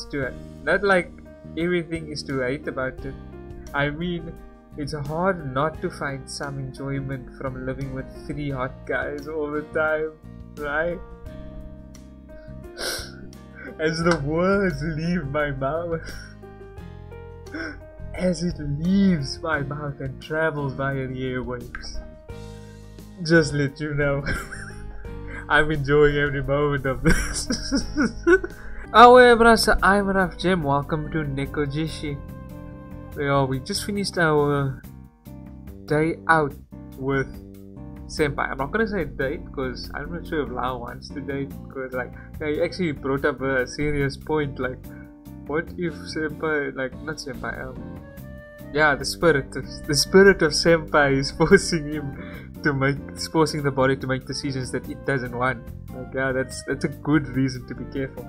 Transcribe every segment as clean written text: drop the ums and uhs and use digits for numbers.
is to, not like everything is to hate about it. I mean, it's hard not to find some enjoyment from living with three hot guys all the time, right? As the words leave my mouth, as it leaves my mouth and travels via the airwaves, just let you know, I'm enjoying every moment of this. Awe, I'm Raf Jim. Welcome to Nekojishi. Well, we just finished our day out with Senpai. I'm not gonna say date because I'm not sure if Lau wants to date, because like he actually brought up a serious point, like what if Senpai, like not Senpai, yeah, the spirit of Senpai is forcing him to make, it's forcing the body to make decisions that it doesn't want. Like, yeah, that's a good reason to be careful.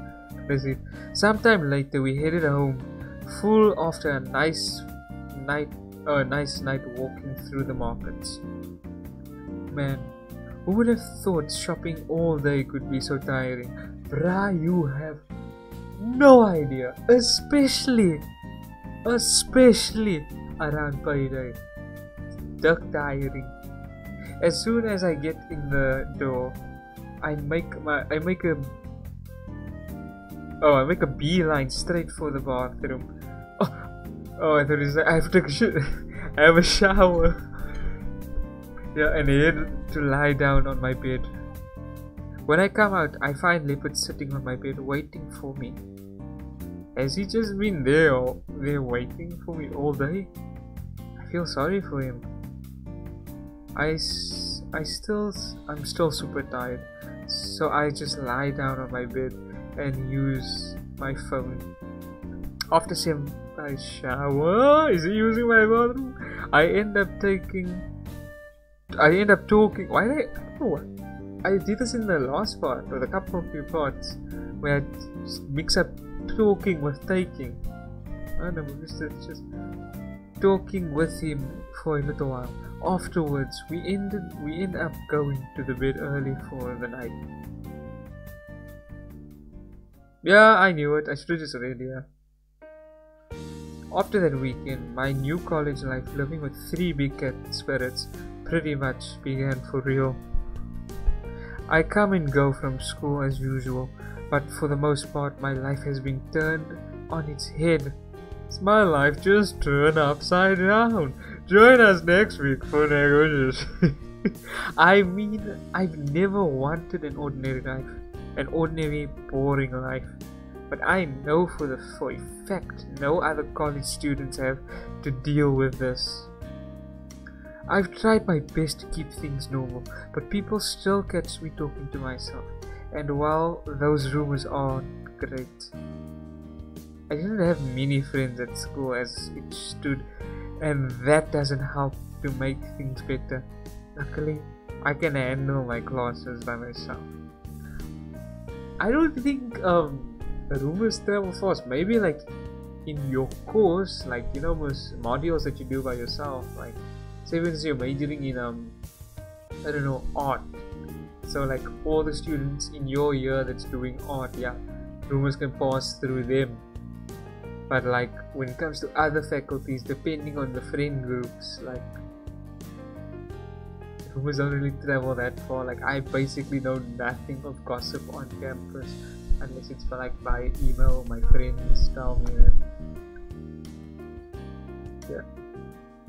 Basically, sometime later we headed home, full after a nice night walking through the markets. Man, who would have thought shopping all day could be so tiring? Bruh, you have no idea, especially around payday. Duck tiring. As soon as I get in the door, I make a beeline straight for the bathroom. Oh, I thought it was like, I have to take a I have a shower. Yeah, and head to lie down on my bed. When I come out, I find Leopard sitting on my bed waiting for me. Has he just been there waiting for me all day? I feel sorry for him. I'm still super tired, so I just lie down on my bed and use my phone. After Senpai shower, is he using my bathroom? I end up talking. Why did I did this in the last part, or the couple of few parts where I mix up talking with taking. I don't know, just talking with him for a little while. Afterwards, we end up going to the bed early for the night. Yeah, I knew it. I should have just read here. After that weekend, my new college life, living with three big cat spirits, pretty much began for real. I come and go from school as usual, but for the most part, my life has been turned on its head. It's my life just turned upside down. Join us next week for Nekojishi. I mean, I've never wanted an ordinary life. An ordinary, boring life, but I know for a fact no other college students have to deal with this. I've tried my best to keep things normal, but people still catch me talking to myself, and while those rumors aren't great, I didn't have many friends at school as it stood, and that doesn't help to make things better. Luckily, I can handle my classes by myself. I don't think rumors travel fast. Maybe like in your course, like you know, most modules that you do by yourself, like say when you're majoring in I don't know, art, so like all the students in your year that's doing art, yeah, rumors can pass through them. But like when it comes to other faculties, depending on the friend groups, like rumors don't really travel that far. Like I basically know nothing of gossip on campus unless it's for like by email, my friends tell me that. Yeah.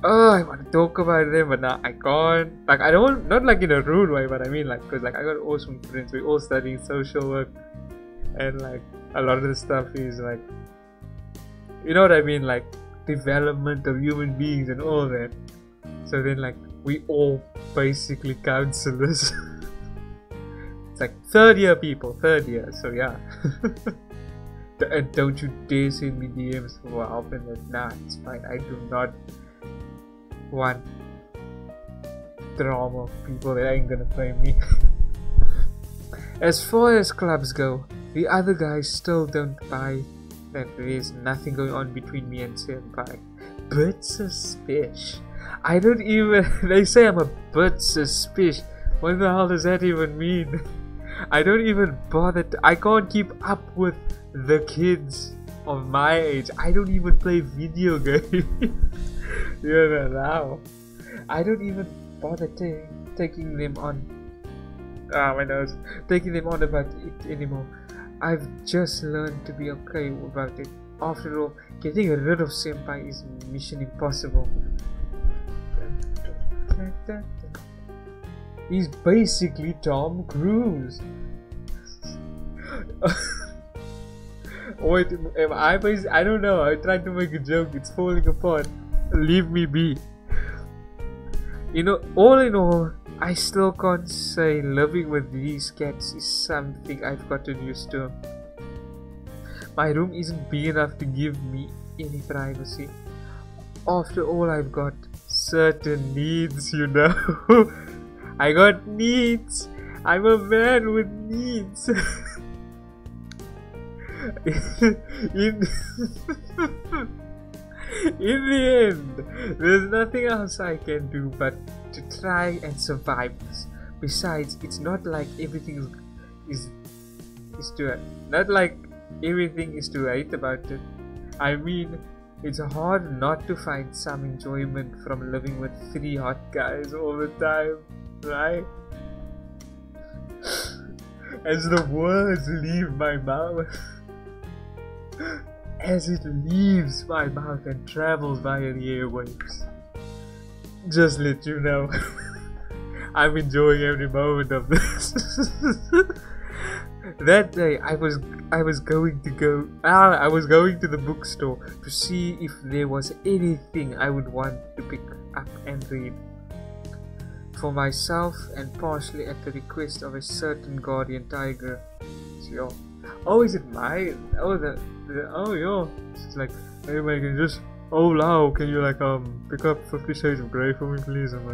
Oh, I want to talk about them, but now I can't. Like I don't, not like in a rude way, but I mean like because like I got awesome friends. We all study social work, and like a lot of the stuff is like, you know what I mean, like development of human beings and all that. So then like, we all basically counselors. It's like third year people, so yeah. And don't you dare send me DMs for help in that. Nah, it's fine. I do not want drama of people that ain't gonna play me. As far as clubs go, the other guys still don't buy that there's nothing going on between me and Senpai. But suspicious. I don't even, they say I'm a bit suspicious. What the hell does that even mean? I don't even bother I can't keep up with the kids of my age, I don't even play video games. Yeah, now I don't even bother taking them on. Ah, my nose. Taking them on about it anymore. I've just learned to be okay about it. After all, getting rid of senpai is mission impossible. He's basically Tom Cruise. Wait, am I basically? I don't know. I tried to make a joke. It's falling apart. Leave me be. You know, all in all, I still can't say living with these cats is something I've gotten used to. My room isn't big enough to give me any privacy. After all, I've got certain needs, you know. I got needs. I'm a man with needs. In the end, there's nothing else I can do but to try and survive this. Besides, it's not like everything is to hate about it. I mean, it's hard not to find some enjoyment from living with three hot guys all the time, right? As the words leave my mouth, as it leaves my mouth and travels via the airwaves. Just let you know, I'm enjoying every moment of this. That day, I was going to the bookstore to see if there was anything I would want to pick up and read for myself, and partially at the request of a certain guardian tiger. So, oh, is it my? Oh, yo. It's like, hey, man, can you pick up 50 Shades of Grey for me, please? I'm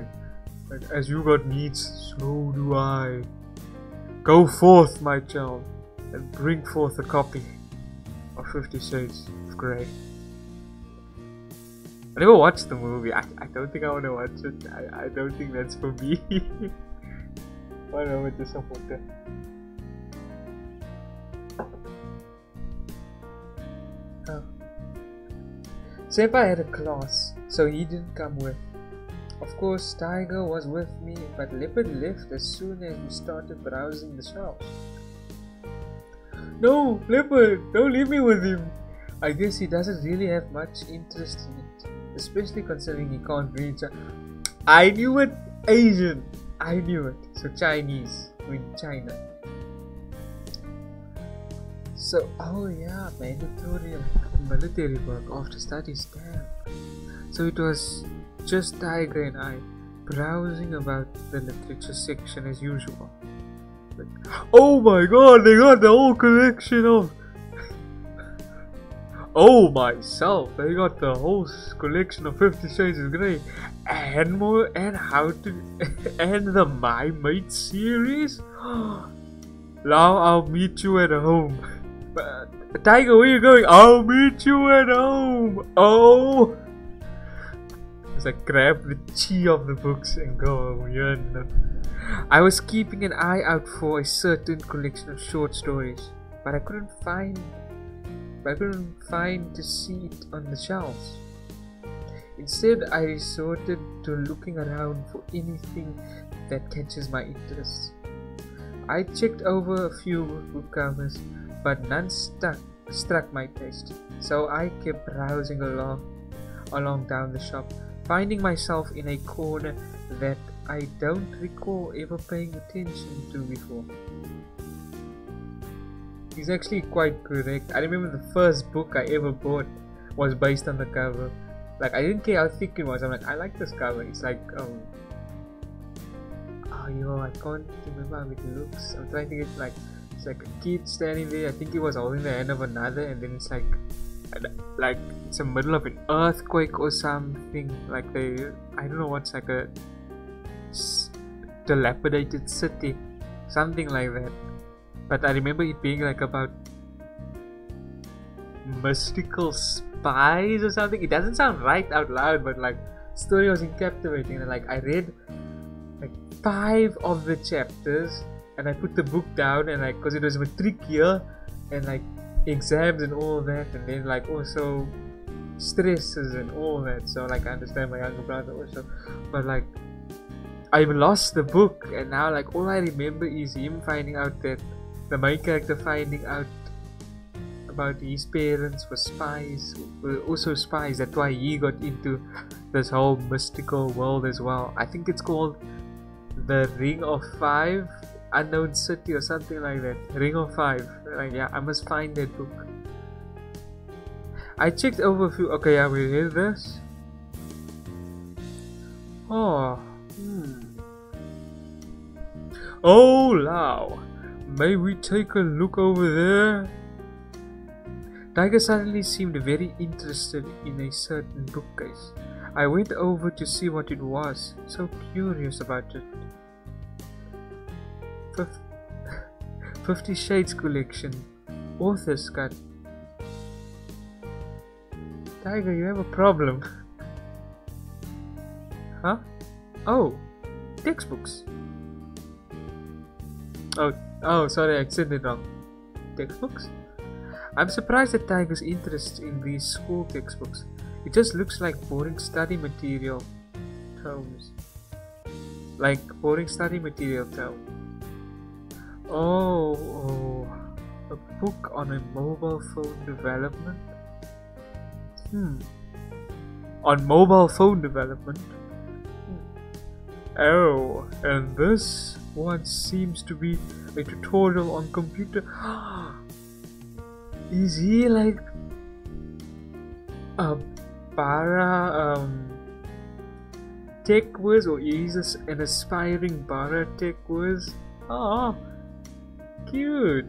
like, as you got needs, so do I. Go forth, my child, and bring forth a copy of 50 Shades of Grey. I never watched the movie. I don't think I want to watch it. I don't think that's for me. Why don't I with this supporter? Oh. Senpai had a class, so he didn't come with. Of course, Tiger was with me, but Leopard left as soon as we started browsing the shops. No, Leopard, don't leave me with him. I guess he doesn't really have much interest in it, especially considering he can't read. I knew it, Asian. I knew it. So Chinese, with China. So, oh yeah, military work after studies, damn. So it was just Tiger and I browsing about the literature section as usual. Like, oh my god, they got the whole collection of. Oh myself, they got the whole collection of 50 Shades of Grey and more, and and the My Mate series. Now I'll meet you at home. Tiger, where are you going? I'll meet you at home. Oh, it's like grab the chi of the books and go. I was keeping an eye out for a certain collection of short stories, but I couldn't find to see it on the shelves. Instead, I resorted to looking around for anything that catches my interest. I checked over a few bookcovers, but none struck my taste, so I kept browsing along down the shop, finding myself in a corner that I don't recall ever paying attention to before. He's actually quite correct. I remember the first book I ever bought was based on the cover. Like, I didn't care how thick it was. I'm like, I like this cover. It's like, I can't remember how it looks. I'm trying to get like, it's like a kid standing there. I think he was holding the hand of another, and then it's like it's the middle of an earthquake or something. Like I don't know what's like a dilapidated city, something like that. But I remember it being like about mystical spies or something. It doesn't sound right out loud, but like story was captivating. And like I read like 5 of the chapters, and I put the book down, and like because it was a trick year, and like exams and all that, and then like also stresses and all that. So like I understand my younger brother also, but like I've lost the book, and now like all I remember is him finding out that the main character finding out about his parents were spies, also spies. That's why he got into this whole mystical world as well. I think it's called the Ring of Five, Unknown City or something like that. Ring of Five. Like yeah, I must find that book. I checked over a few. Okay, I will hear this. Oh. Oh, now, may we take a look over there? Tiger suddenly seemed very interested in a certain bookcase. I went over to see what it was, so curious about it. 50 Shades collection, author's cut. Tiger, you have a problem. Huh? Oh, textbooks. Oh, sorry, I said it wrong. Textbooks? I'm surprised at Tiger's interest in these school textbooks. It just looks like boring study material terms. Oh, a book on a mobile phone development? On mobile phone development? Oh, and this one seems to be a tutorial on computer. Is he like a para tech whiz, or is this an aspiring para tech whiz? Oh, cute.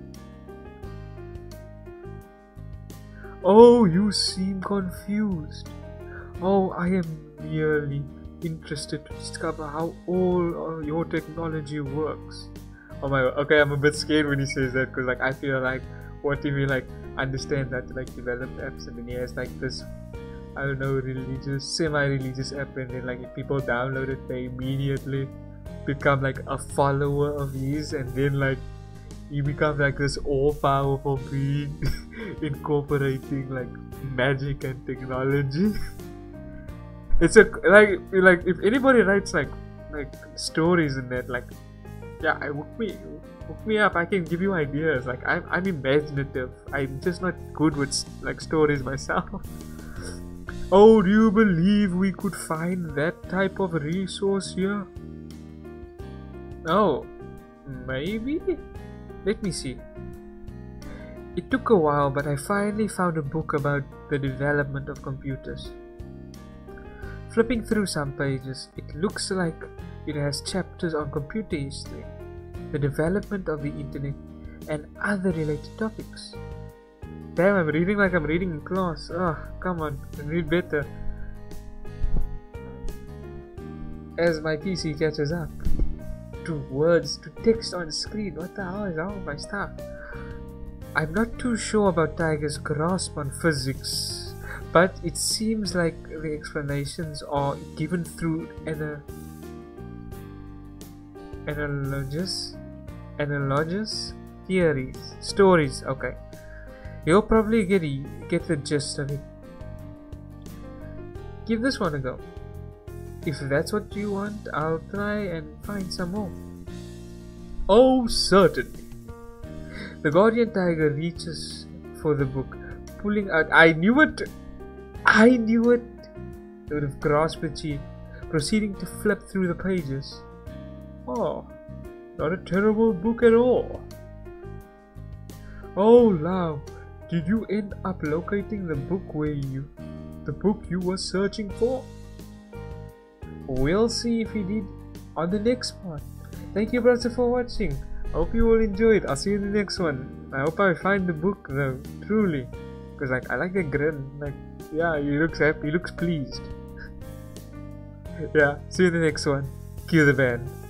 Oh, you seem confused. Oh, I am merely interested to discover how all your technology works. Oh my god, okay, I'm a bit scared when he says that, because like I feel like, what if we like understand that like develop apps, and then he has like this, I don't know, religious, semi-religious app, and then like if people download it, they immediately become like a follower of his, and then like he becomes like this all-powerful being incorporating like magic and technology. It's a, like if anybody writes like stories in that, like yeah, hook me up. I can give you ideas. Like I'm imaginative. I'm just not good with like stories myself. Oh, do you believe we could find that type of resource here? Oh, maybe. Let me see. It took a while, but I finally found a book about the development of computers. Flipping through some pages, it looks like it has chapters on computer history, the development of the internet, and other related topics. Damn, I'm reading like I'm reading in class. Oh, come on, read better. As my PC catches up to words, to text on screen, what the hell is all my stuff? I'm not too sure about Tiger's grasp on physics, but it seems like the explanations are given through analogous theories, stories. Okay, you'll probably get the gist of it. Give this one a go. If that's what you want, I'll try and find some more. Oh, certainly. The guardian tiger reaches for the book, pulling out. I knew it! They would have grasped the cheek, proceeding to flip through the pages. Oh, not a terrible book at all. Oh, Lau, did you end up locating the book you were searching for? We'll see if you did on the next one. Thank you, brother, for watching. I hope you all enjoyed. I'll see you in the next one. I hope I find the book though, truly. Because like I like the grin, like yeah, he looks happy, he looks pleased. Yeah, see you in the next one. Cue the band.